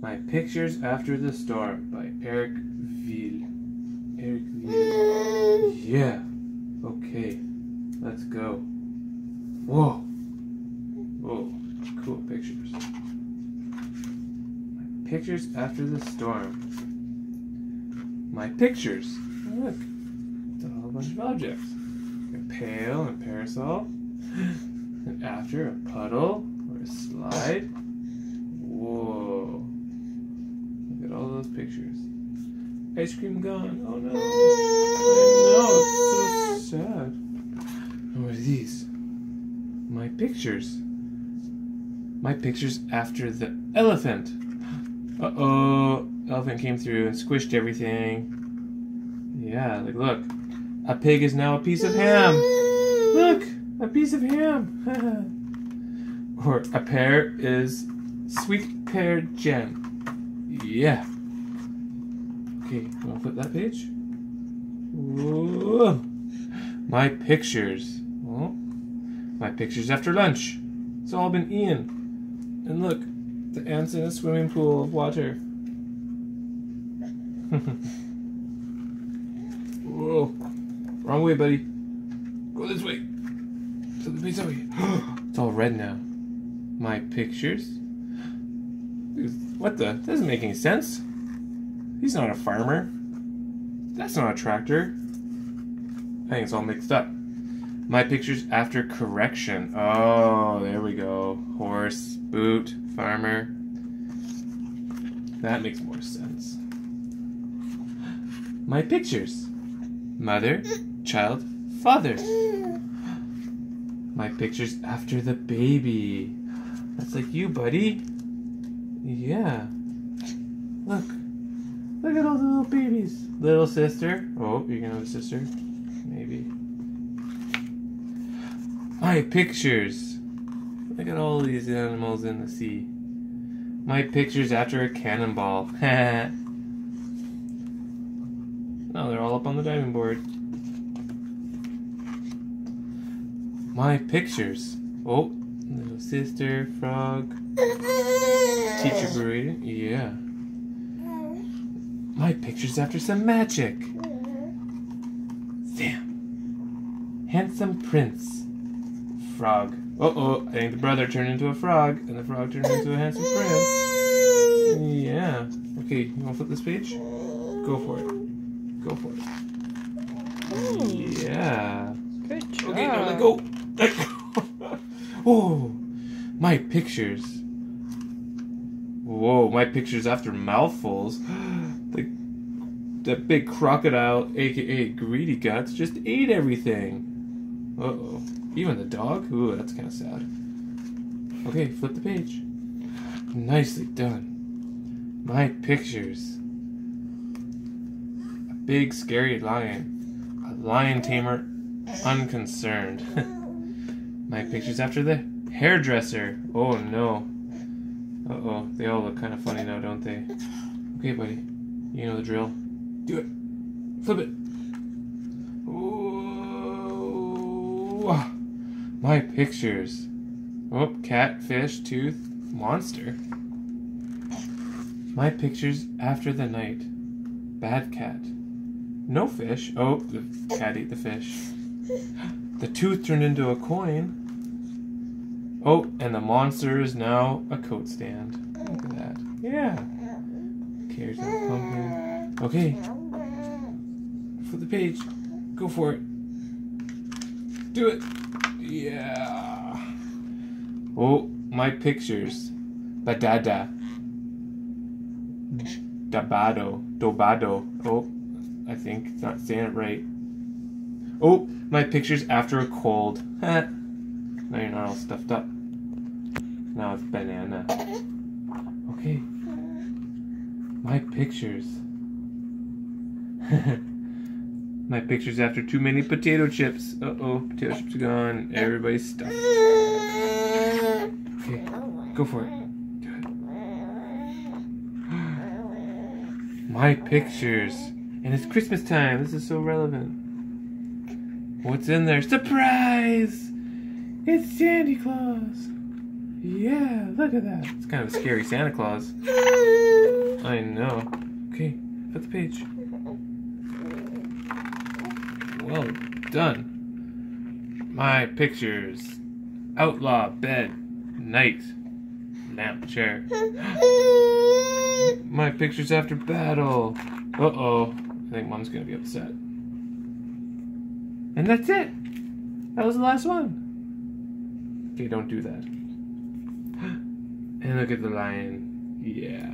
My Pictures After the Storm by Eric Ville. Eric Ville. Yeah. Okay. Let's go. Whoa. Whoa. Cool pictures. My Pictures After the Storm. My pictures. Oh, look. It's a whole bunch of objects. A pail and parasol. And after, a puddle or a slide. Whoa. Look at all those pictures. Ice cream gone. Oh no. I know. It's so sad. What are these? My pictures. My pictures after the elephant. Uh-oh. Elephant came through and squished everything. Yeah, like, look. A pig is now a piece of ham. Look. A piece of ham. Or a pear is sweet pear jam. Yeah. Okay, wanna flip that page? Whoa. My pictures. Oh. My pictures after lunch. It's all been eaten. And look, the ants in a swimming pool of water. Whoa. Wrong way, buddy. Go this way. It's all red now. My pictures? What the? That doesn't make any sense. He's not a farmer. That's not a tractor. I think it's all mixed up. My pictures after correction. Oh, there we go. Horse, boot, farmer. That makes more sense. My pictures. Mother, child, father. My pictures after the baby. That's like you, buddy. Yeah. Look. Look at all the little babies. Little sister. Oh, you're gonna have a sister? Maybe. My pictures. Look at all these animals in the sea. My pictures after a cannonball. Now they're all up on the diving board. My pictures. Oh, little sister, frog, teacher burrito. Yeah. My pictures after some magic. Sam. Handsome prince. Frog. Uh-oh, I think the brother turned into a frog, and the frog turned into a handsome prince. Yeah. Okay, you want to flip this page? Go for it. Go for it. Yeah. Good job. Okay, now let go. Oh, my pictures. Whoa, my pictures after mouthfuls. That big crocodile, aka Greedy Guts, just ate everything. Uh-oh. Even the dog? Ooh, that's kind of sad. Okay, flip the page. Nicely done. My pictures. A big scary lion. A lion tamer, unconcerned. My pictures after the hairdresser. Oh no. Uh-oh. They all look kind of funny now, don't they? Okay, buddy. You know the drill. Do it. Flip it. Ooh. My pictures. Oh, cat, fish, tooth, monster. My pictures after the night. Bad cat. No fish. Oh, the cat ate the fish. The tooth turned into a coin. Oh, and the monster is now a coat stand. Look at that. Yeah. Cares about the pumpkin. Okay. Flip the page. Go for it. Do it. Yeah. Oh, my pictures. Badada. Dabado. Dobado. Oh, I think it's not saying it right. Oh, my pictures after a cold. Now you're not all stuffed up. Now it's banana. Okay. My pictures. My pictures after too many potato chips. Uh-oh, potato chips are gone. Everybody's stuffed. Okay, go for it. Do it. My pictures. And it's Christmas time. This is so relevant. What's in there? Surprise! It's Santa Claus! Yeah, look at that. It's kind of a scary Santa Claus. I know. Okay, flip the page. Well done. My pictures. Outlaw bed. Night. Lamp chair. My pictures after battle. Uh-oh. I think Mom's gonna be upset. And that's it. That was the last one. Okay, don't do that. And look at the lion. Yeah.